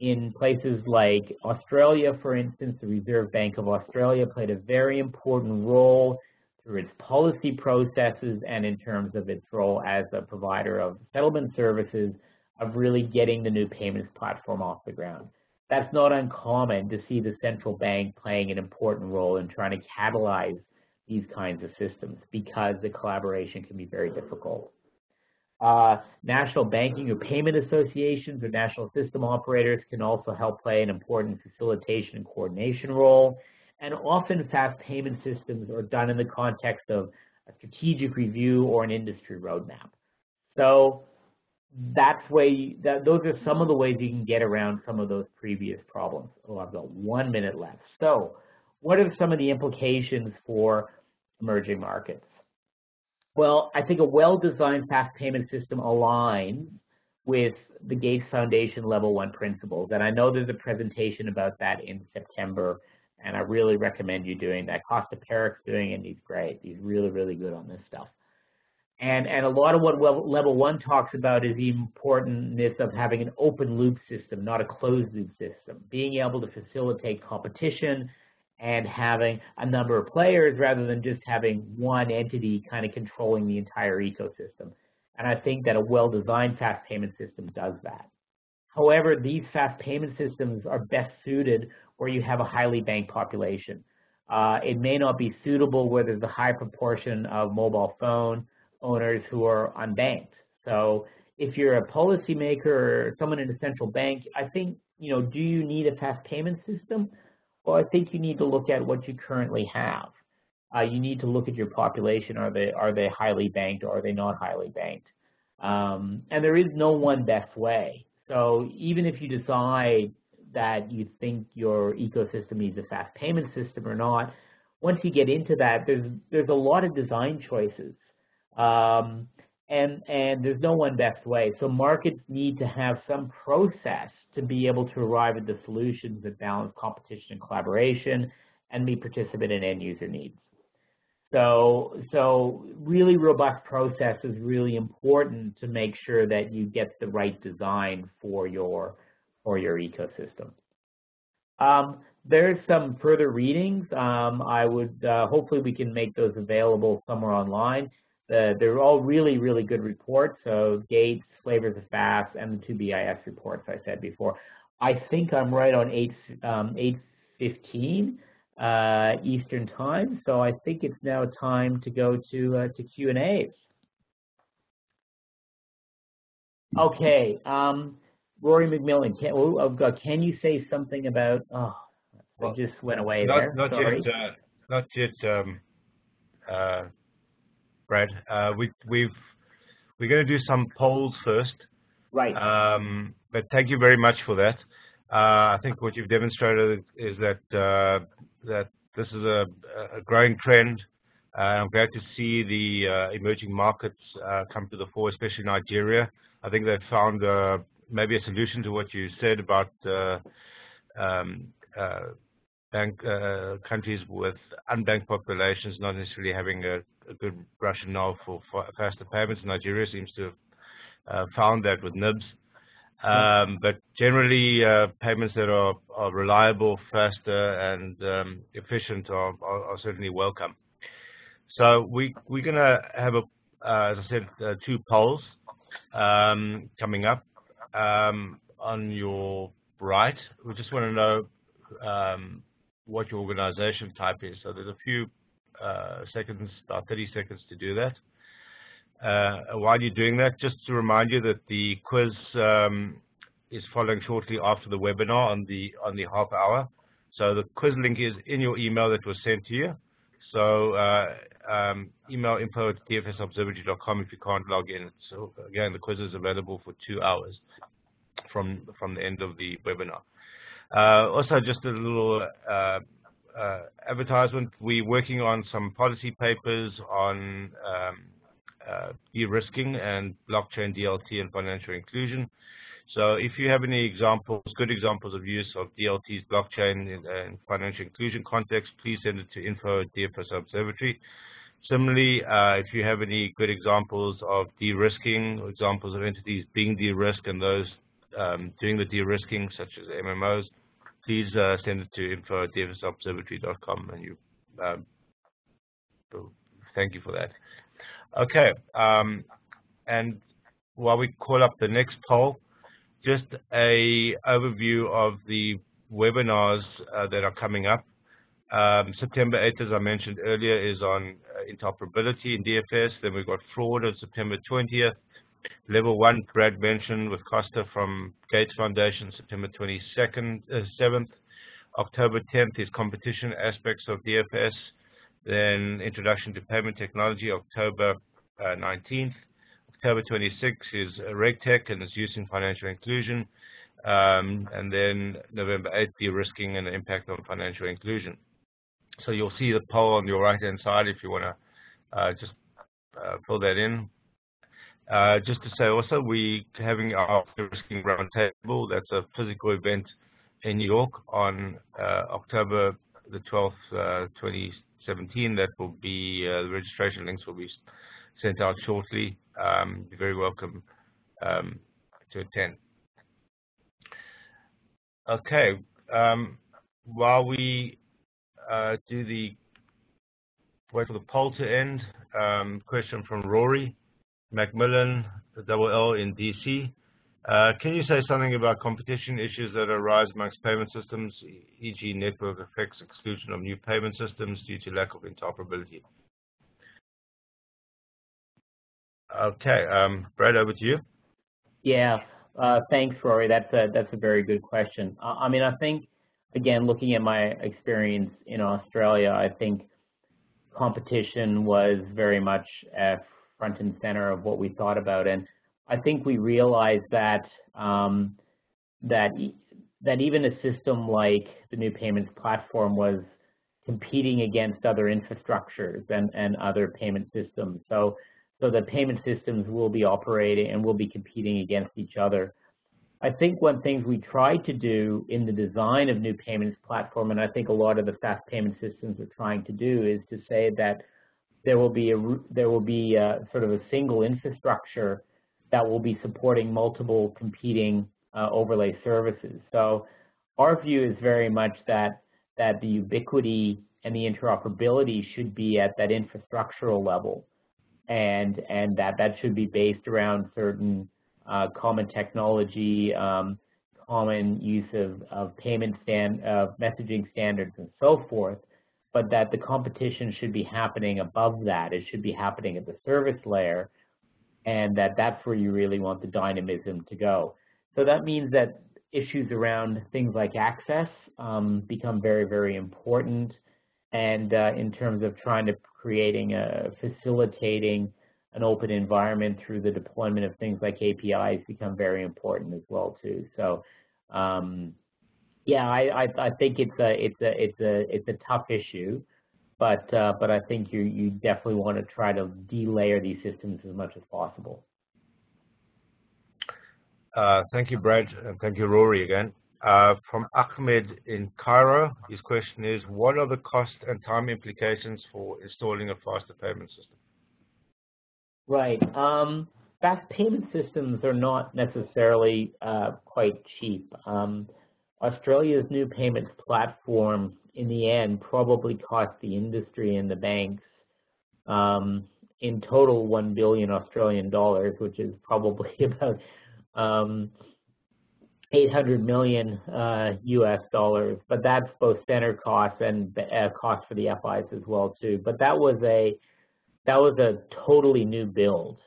In places like Australia, for instance, the Reserve Bank of Australia played a very important role through its policy processes and in terms of its role as a provider of settlement services of really getting the New Payments Platform off the ground. That's not uncommon to see the central bank playing an important role in trying to catalyze these kinds of systems because the collaboration can be very difficult. Uh, national banking or payment associations or national system operators can also help play an important facilitation and coordination role. And often fast payment systems are done in the context of a strategic review or an industry roadmap. So that's way, that, those are some of the ways you can get around some of those previous problems. Oh, I've got one minute left. So what are some of the implications for emerging markets? Well, I think a well-designed fast payment system aligns with the Gates Foundation Level One Principles. And I know there's a presentation about that in September. And I really recommend you doing that. Costa Peric's doing it, and he's great. He's really, really good on this stuff. And, and a lot of what Level One talks about is the importance of having an open loop system, not a closed loop system, being able to facilitate competition and having a number of players rather than just having one entity kind of controlling the entire ecosystem. And I think that a well-designed fast payment system does that. However, these fast payment systems are best suited where you have a highly banked population. Uh, it may not be suitable where there's a high proportion of mobile phone owners who are unbanked. So if you're a policymaker or someone in a central bank, I think, you know, do you need a fast payment system? Well, I think you need to look at what you currently have. Uh, you need to look at your population. Are they, are they highly banked or are they not highly banked? Um, and there is no one best way. So even if you decide that you think your ecosystem needs a fast payment system or not, once you get into that, there's there's a lot of design choices, um, and and there's no one best way. So markets need to have some process to be able to arrive at the solutions that balance competition and collaboration and be participant in end user needs. So, so really robust process is really important to make sure that you get the right design for your, for your ecosystem. Um, there's some further readings. Um, I would, uh, hopefully we can make those available somewhere online. The, they're all really, really good reports. So Gates, Flavors of Fast, and the two B I S reports I said before. I think I'm right on eight fifteen uh, Eastern time, so I think it's now time to go to uh, to Q and A's. Okay, um, Rory McMillan, can, oh, oh God, can you say something about? Oh, well, I just went away not, there. Not Sorry. yet, uh, not yet, um, uh, Brad. Uh, we we've we're going to do some polls first. Right. Um, but thank you very much for that. Uh, I think what you've demonstrated is that uh, that this is a, a growing trend. Uh, I'm glad to see the uh, emerging markets uh, come to the fore, especially Nigeria. I think they've found uh, maybe a solution to what you said about uh, um, uh, bank uh, countries with unbanked populations not necessarily having a, a good rationale for faster payments. Nigeria seems to have Uh, found that with nibs, um, but generally uh, payments that are, are reliable, faster, and um, efficient are, are, are certainly welcome. So we we're gonna have a uh, as I said uh, two polls um, coming up. Um, on your right, we just want to know um, what your organisation type is. So there's a few uh, seconds, about thirty seconds to do that. Uh, while you're doing that, just to remind you that the quiz um, is following shortly after the webinar on the on the half hour. So the quiz link is in your email that was sent to you. So uh, um, email info at d f s observatory dot com if you can't log in. So again, the quiz is available for two hours from from the end of the webinar. Uh, also, just a little uh, uh, advertisement. We're working on some policy papers on um, Uh, de-risking and blockchain D L T and financial inclusion. So if you have any examples, good examples of use of D L T's blockchain in, uh, in financial inclusion context, please send it to info at d f s observatory. Similarly, uh, if you have any good examples of de-risking, examples of entities being de-risked and those um, doing the de-risking, such as M M Os, please uh, send it to info at d f s observatory dot com, and you, um, thank you for that. Okay, um, and while we call up the next poll, just a overview of the webinars uh, that are coming up. Um, September eighth, as I mentioned earlier, is on uh, interoperability in D F S. Then we've got fraud on September twentieth. Level One, Brad mentioned with Costa from Gates Foundation, September twenty-second, uh, seventh. October tenth is competition aspects of D F S. Then introduction to payment technology, October uh, nineteenth. October twenty-sixth is RegTech and its use in financial inclusion. Um, and then November eighth, de-risking and the impact on financial inclusion. So you'll see the poll on your right-hand side if you want to uh, just uh, fill that in. Uh, just to say also, we're having our de-risking roundtable. That's a physical event in New York on uh, October the twelfth, uh, twenty seventeen. That will be uh, the registration links will be sent out shortly. Um, you're very welcome um, to attend. Okay, um, while we uh, do the wait for the poll to end, um, question from Rory McMillan, the double L in D C. Uh, can you say something about competition issues that arise amongst payment systems, for example network effects, exclusion of new payment systems due to lack of interoperability? Okay, um, Brad, over to you. Yeah, uh, thanks, Rory. That's a, that's a very good question. I, I mean, I think, again, looking at my experience in Australia, I think competition was very much uh, front and center of what we thought about. And I think we realized that um, that e that even a system like the New Payments Platform was competing against other infrastructures and, and other payment systems. So so the payment systems will be operating and will be competing against each other. I think one of the things we tried to do in the design of New Payments Platform, and I think a lot of the fast payment systems are trying to do, is to say that there will be a there will be a, sort of a single infrastructure that will be supporting multiple competing uh, overlay services. So our view is very much that that the ubiquity and the interoperability should be at that infrastructural level, and and that that should be based around certain uh, common technology, um, common use of, of payment stand of messaging standards and so forth, but that the competition should be happening above that. It should be happening at the service layer, and that that's where you really want the dynamism to go. So that means that issues around things like access um, become very, very important, and uh, in terms of trying to creating a facilitating an open environment through the deployment of things like A P Is become very important as well too. So um, yeah, I, I, I think it's a it's a it's a it's a tough issue, but uh, but I think you you definitely want to try to de-layer these systems as much as possible. Uh, thank you, Brad, and thank you, Rory, again. Uh, from Ahmed in Cairo, his question is, what are the cost and time implications for installing a faster payment system? Right. Um, fast payment systems are not necessarily uh, quite cheap. Um, Australia's New Payments Platform, in the end, probably cost the industry and the banks um, in total one billion Australian dollars, which is probably about um, eight hundred million uh, U S dollars, but that's both center costs and uh, costs for the F Is as well too. But that was a that was a totally new build.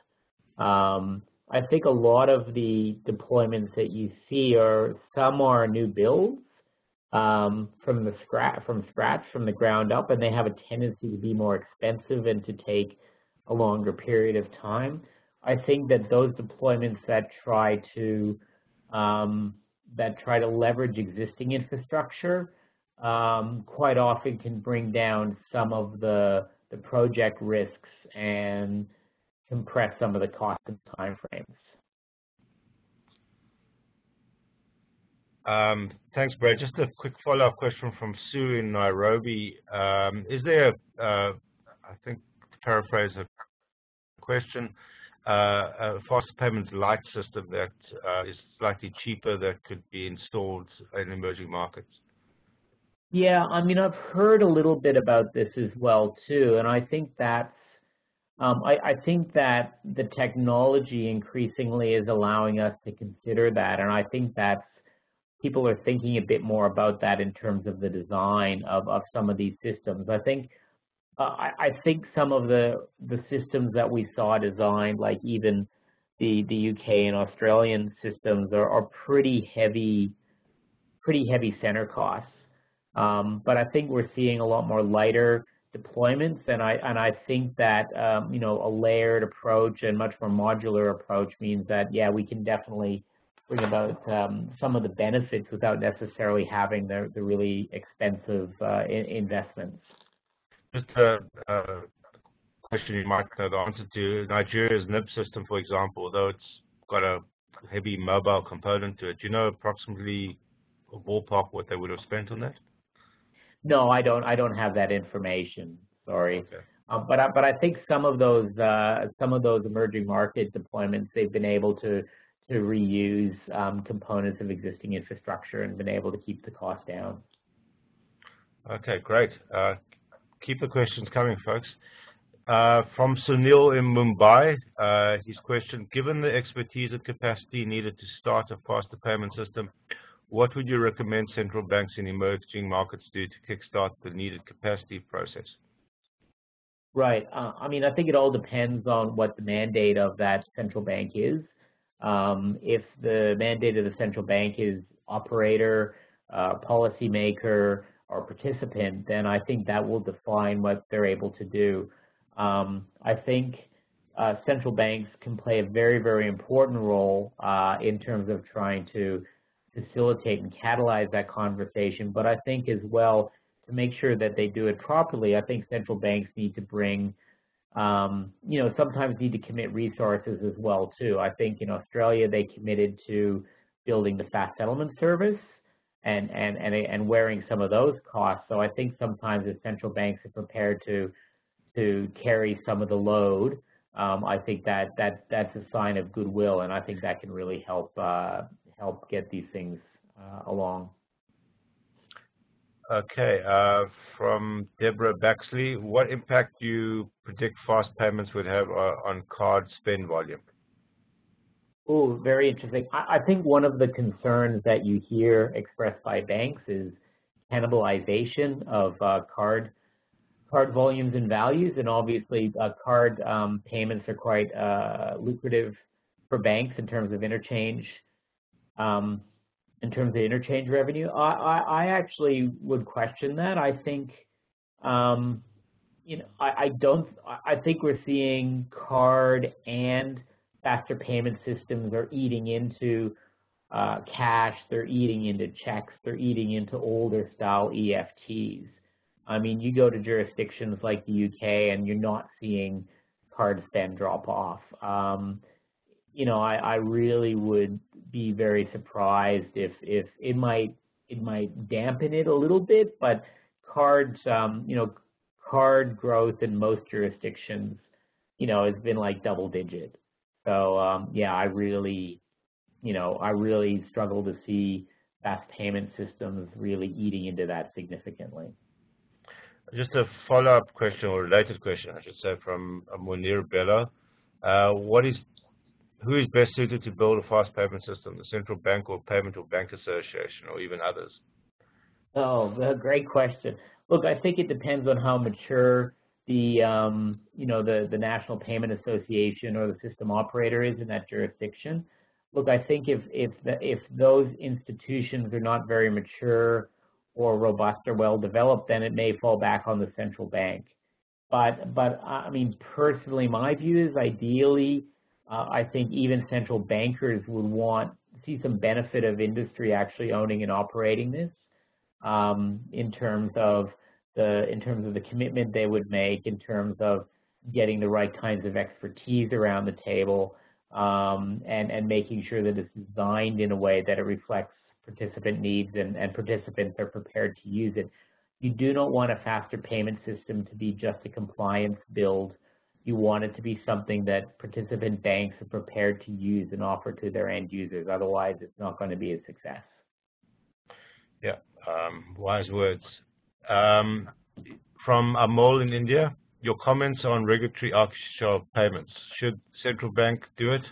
Um, I think a lot of the deployments that you see are some are new builds um, from the scratch, from scratch, from the ground up, and they have a tendency to be more expensive and to take a longer period of time. I think that those deployments that try to Um, that try to leverage existing infrastructure um, quite often can bring down some of the, the project risks and compress some of the cost and timeframes. Um, thanks, Brad. Just a quick follow-up question from Sue in Nairobi. Um, is there, uh, I think, to paraphrase a question, Uh, a fast payments light system that uh, is slightly cheaper that could be installed in emerging markets? Yeah, I mean, I've heard a little bit about this as well too, and I think that's, um, I, I think that the technology increasingly is allowing us to consider that, and I think that's, people are thinking a bit more about that in terms of the design of, of some of these systems. I think Uh, I, I think some of the the systems that we saw designed, like even the the U K and Australian systems, are, are pretty heavy, pretty heavy center costs. Um, but I think we're seeing a lot more lighter deployments, and I and I think that um, you know, a layered approach and much more modular approach means that yeah, we can definitely bring about um, some of the benefits without necessarily having the the really expensive uh, in, investments. Just a, a question you might know the answer to. Nigeria's N I B system, for example, although it's got a heavy mobile component to it, do you know approximately a ballpark what they would have spent on that? No, I don't. I don't have that information. Sorry, okay. uh, but I, but I think some of those uh, some of those emerging market deployments, they've been able to to reuse um, components of existing infrastructure and been able to keep the cost down. Okay, great. Uh, Keep the questions coming, folks. Uh, from Sunil in Mumbai, uh, his question, given the expertise and capacity needed to start a faster payment system, what would you recommend central banks in emerging markets do to kickstart the needed capacity process? Right. Uh, I mean, I think it all depends on what the mandate of that central bank is. Um, if the mandate of the central bank is operator, uh, policymaker, or participant, then I think that will define what they're able to do. Um, I think uh, central banks can play a very, very important role uh, in terms of trying to facilitate and catalyze that conversation, but I think as well, to make sure that they do it properly, I think central banks need to bring, um, you know, sometimes need to commit resources as well too. I think in Australia, they committed to building the fast settlement service, And, and, and, and wearing some of those costs. So I think sometimes if central banks are prepared to to carry some of the load, um, I think that that that's a sign of goodwill, and I think that can really help uh, help get these things uh, along. Okay, uh, from Deborah Baxley, what impact do you predict fast payments would have uh, on card spend volume? Oh, very interesting. I, I think one of the concerns that you hear expressed by banks is cannibalization of uh, card card volumes and values, and obviously uh, card um, payments are quite uh, lucrative for banks in terms of interchange. Um, in terms of interchange revenue, I, I, I actually would question that. I think, um, you know, I, I don't. I think we're seeing card and faster payment systems are eating into uh, cash, they're eating into checks, they're eating into older style E F Ts. I mean, you go to jurisdictions like the U K and you're not seeing card spend drop off. Um, you know, I, I really would be very surprised if, if it might it might dampen it a little bit, but cards, um, you know, card growth in most jurisdictions, you know, has been like double digit. So um, yeah, I really, you know, I really struggle to see fast payment systems really eating into that significantly. Just a follow-up question, or related question, I should say, from Munir Bella. Uh, what is, who is best suited to build a fast payment system, the central bank or payment or bank association, or even others? Oh, great question. Look, I think it depends on how mature the, um, you know, the, the National Payment Association or the system operator is in that jurisdiction. Look, I think if, if, the, if those institutions are not very mature or robust or well-developed, then it may fall back on the central bank. But, but I mean, personally, my view is ideally, uh, I think even central bankers would want to see some benefit of industry actually owning and operating this um, in terms of the, in terms of the commitment they would make, in terms of getting the right kinds of expertise around the table, um, and, and making sure that it's designed in a way that it reflects participant needs and, and participants are prepared to use it. You do not want a faster payment system to be just a compliance build. You want it to be something that participant banks are prepared to use and offer to their end users. Otherwise, it's not going to be a success. Yeah, um, wise words. Um, from Amol in India, your comments on regulatory architecture of payments. Should central bank do it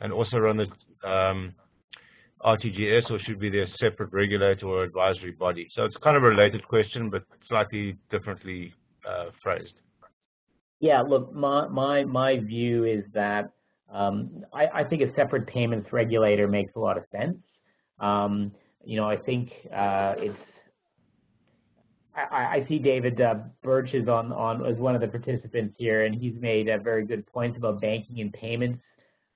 and also run the um, R T G S, or should be their separate regulator or advisory body? So it's kind of a related question, but slightly differently uh, phrased. Yeah, look, my, my, my view is that um, I, I think a separate payments regulator makes a lot of sense. Um, you know, I think uh, it's, I, I see David uh, Birch is on, on as one of the participants here, and he's made a very good point about banking and payments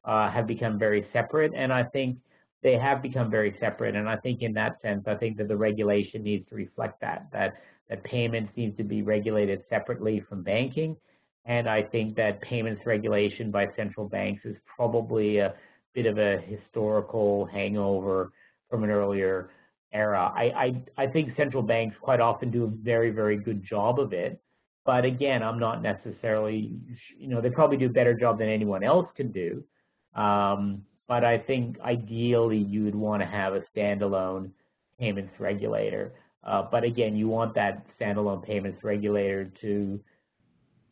uh, have become very separate, and I think they have become very separate. And I think in that sense, I think that the regulation needs to reflect that, that, that payments needs to be regulated separately from banking. And I think that payments regulation by central banks is probably a bit of a historical hangover from an earlier era. I, I, I think central banks quite often do a very, very good job of it. But again, I'm not necessarily, you know, they probably do a better job than anyone else can do. Um, But I think ideally you would want to have a standalone payments regulator. Uh, but again, you want that standalone payments regulator to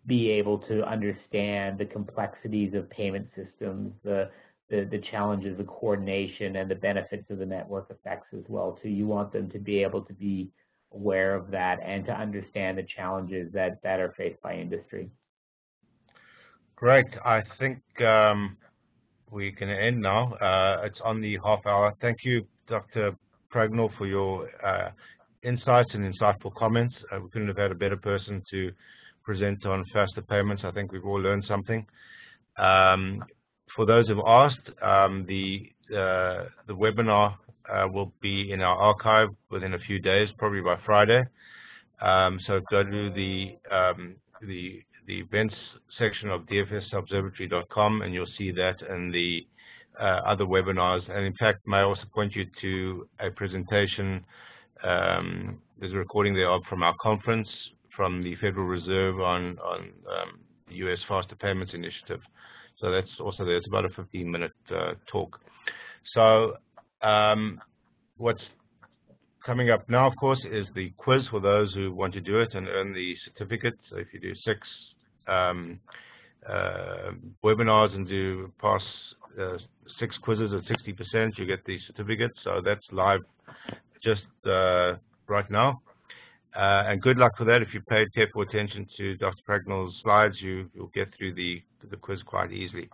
be able to understand the complexities of payment systems, the, the, the challenges of coordination, and the benefits of the network effects as well. So you want them to be able to be aware of that and to understand the challenges that, that are faced by industry. Great. I think um we can end now. Uh, it's on the half hour. Thank you, Doctor Pragnell, for your uh, insights and insightful comments. Uh, we couldn't have had a better person to present on faster payments. I think we've all learned something. Um, for those who've asked, um, the uh, the webinar uh, will be in our archive within a few days, probably by Friday. Um, so go to the um, the the events section of d f s observatory dot com, and you'll see that and the uh, other webinars. And in fact, may I also point you to a presentation, um, there's a recording thereof from our conference from the Federal Reserve on, on um, the U S Faster Payments Initiative. So that's also there. It's about a fifteen minute uh, talk. So um, what's coming up now, of course, is the quiz for those who want to do it and earn the certificate. So if you do six um, uh, webinars and do pass uh, six quizzes at sixty percent, you get the certificate. So that's live just uh, right now. Uh, and good luck for that. If you paid careful attention to Doctor Pragnell's slides, you, you'll get through the, the quiz quite easily.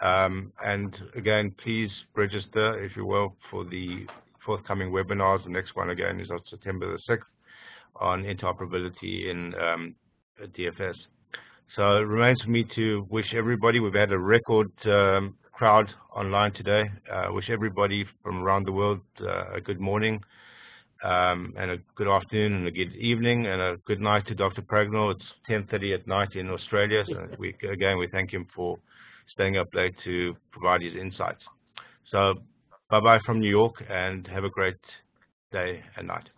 Um, and again, please register, if you will, for the forthcoming webinars. The next one, again, is on September the sixth on interoperability in um, D F S. So it remains for me to wish everybody, we've had a record um, crowd online today. Uh, wish everybody from around the world uh, a good morning. Um, and a good afternoon and a good evening and a good night to Doctor Pragnell. It's ten thirty at night in Australia, so we, again, we thank him for staying up late to provide his insights. So bye-bye from New York and have a great day and night.